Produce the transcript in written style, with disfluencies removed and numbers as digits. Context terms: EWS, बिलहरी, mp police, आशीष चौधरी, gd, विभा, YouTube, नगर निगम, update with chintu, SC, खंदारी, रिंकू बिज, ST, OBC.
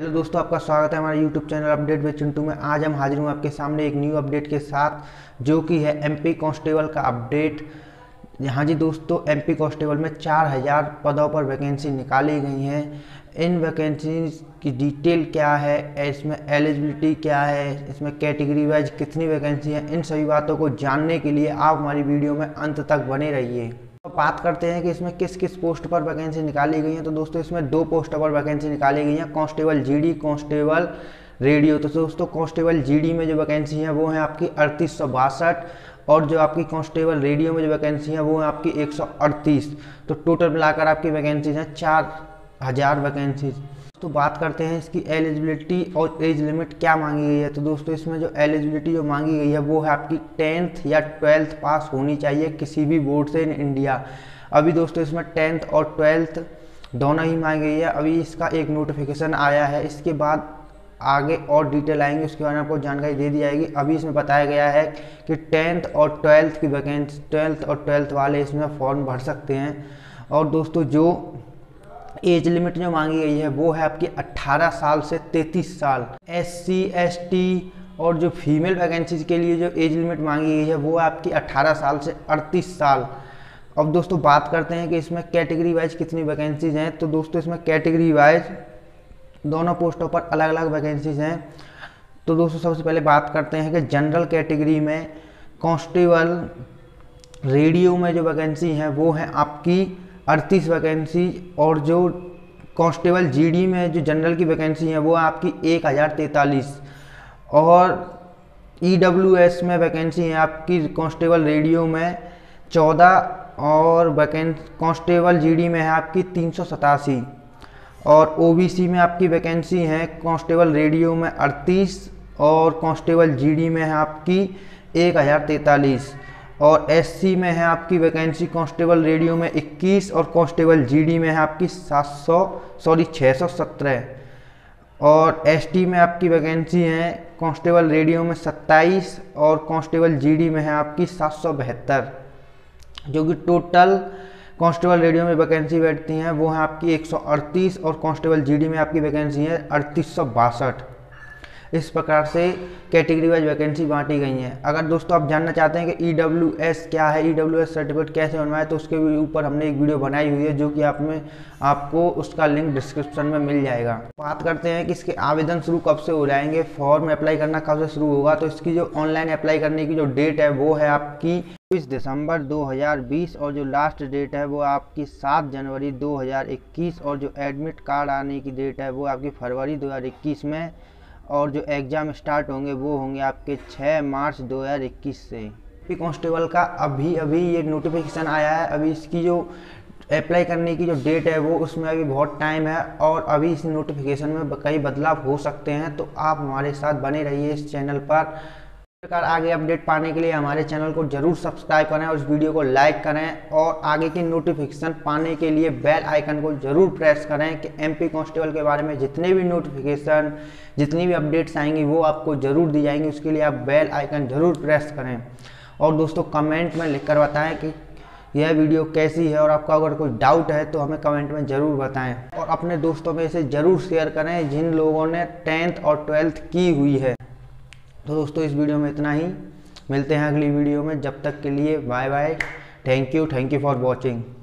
Hello दोस्तों, आपका स्वागत है हमारे YouTube channel update with Chintu में। आज हम हाजिर हूँ आपके सामने एक न्यू अपडेट के साथ, जो कि है MP कांस्टेबल का अपडेट। हाँ जी दोस्तों, MP कांस्टेबल में 4000 पदों पर वैकेंसी निकाली गई हैं। इन वैकेंसीज की डिटेल क्या है, इसमें एलिजिबिलिटी क्या है, इसमें कैटेगरी वाइज कितनी वैकेंसी है, इन सभी बातों को जानने के लिए आप हमारी वीडियो में अंत तक बने रहिए। बात करते हैं कि इसमें किस किस पोस्ट पर वैकेंसी निकाली गई है। तो दोस्तों, इसमें 2 पोस्ट पर वैकेंसी निकाली गई है, कांस्टेबल जीडी, कांस्टेबल रेडियो। तो दोस्तों, कांस्टेबल जीडी में जो वैकेंसी है वो है आपकी 3862, और जो आपकी कांस्टेबल रेडियो में जो वैकेंसी है वो है आपकी 138। तो टोटल मिलाकर आपकी वैकेंसीज हैं 4000 वैकेंसीज। तो बात करते हैं इसकी एलिजिबिलिटी और एज लिमिट क्या मांगी गई है। तो दोस्तों, इसमें जो एलिजिबिलिटी जो मांगी गई है वो है आपकी 10th या 12th पास होनी चाहिए किसी भी बोर्ड से इन इंडिया। अभी दोस्तों, इसमें 10th और 12th दोनों ही मांगी गई है। अभी इसका एक नोटिफिकेशन आया है, इसके बाद आगे और डिटेल आएंगे, उसके बारे में आपको जानकारी दे दी जाएगी। अभी इसमें बताया गया है कि 10th और 12th की वैकेंसी, 12th और 12th वाले इसमें फॉर्म भर सकते हैं। और दोस्तों, जो एज लिमिट जो मांगी गई है वो है आपकी 18 साल से 33 साल। SC, ST और जो फीमेल वैकेंसीज के लिए जो एज लिमिट मांगी गई है वो है आपकी 18 साल से 38 साल। अब दोस्तों, बात करते हैं कि इसमें कैटेगरी वाइज कितनी वैकेंसीज हैं। तो दोस्तों, इसमें कैटेगरी वाइज दोनों पोस्टों पर अलग अलग वैकेंसीज हैं। तो दोस्तों, सबसे पहले बात करते हैं कि जनरल कैटेगरी में कांस्टेबल रेडियो में जो वैकेंसी है वो है आपकी 38 वैकेंसी, और जो कांस्टेबल जीडी में जो जनरल की वैकेंसी है वो है आपकी 1043। और EWS में वैकेंसी है आपकी कांस्टेबल रेडियो में 14, और कांस्टेबल जीडी में है आपकी 387। और OBC में आपकी वैकेंसी है कांस्टेबल रेडियो में 38, और कांस्टेबल जीडी में है आपकी 1043। और SC में है आपकी वैकेंसी कांस्टेबल रेडियो में 21, और कांस्टेबल जीडी में है आपकी 617। और ST में आपकी वैकेंसी है कांस्टेबल रेडियो में 27, और कांस्टेबल जीडी में है आपकी 772। जो कि टोटल कांस्टेबल रेडियो में वैकेंसी बैठती हैं वो है आपकी 138, और कांस्टेबल जीडी में आपकी वैकेंसी है 3862। इस प्रकार से कैटेगरी वाइज वैकेंसी बांटी गई हैं। अगर दोस्तों आप जानना चाहते हैं कि EWS क्या है, EWS सर्टिफिकेट कैसे बनवाएं, तो उसके ऊपर हमने एक वीडियो बनाई हुई है, जो कि आपको उसका लिंक डिस्क्रिप्शन में मिल जाएगा। बात करते हैं कि इसके आवेदन शुरू कब से हो जाएंगे, फॉर्म अप्लाई करना कब से शुरू होगा। तो इसकी जो ऑनलाइन अप्लाई करने की जो डेट है वो है आपकी 24 दिसंबर 2020, और जो लास्ट डेट है वो आपकी 7 जनवरी 2021, और जो एडमिट कार्ड आने की डेट है वो आपकी फरवरी 2021 में, और जो एग्ज़ाम स्टार्ट होंगे वो होंगे आपके 6 मार्च 2021 से। एमपी कांस्टेबल का अभी ये नोटिफिकेशन आया है। अभी इसकी जो अप्लाई करने की जो डेट है वो उसमें अभी बहुत टाइम है, और अभी इस नोटिफिकेशन में कई बदलाव हो सकते हैं। तो आप हमारे साथ बने रहिए इस चैनल पर। इस प्रकार आगे अपडेट पाने के लिए हमारे चैनल को जरूर सब्सक्राइब करें, और इस वीडियो को लाइक करें, और आगे की नोटिफिकेशन पाने के लिए बेल आइकन को जरूर प्रेस करें कि MP कांस्टेबल के बारे में जितने भी नोटिफिकेशन, जितनी भी अपडेट्स आएंगी वो आपको जरूर दी जाएंगी। उसके लिए आप बेल आइकन जरूर प्रेस करें। और दोस्तों, कमेंट में लिख कर बताएँ कि यह वीडियो कैसी है, और आपका अगर कोई डाउट है तो हमें कमेंट में ज़रूर बताएं, और अपने दोस्तों में इसे ज़रूर शेयर करें जिन लोगों ने 10th और 12th की हुई है। तो दोस्तों, इस वीडियो में इतना ही। मिलते हैं अगली वीडियो में, जब तक के लिए bye bye. Thank you for watching.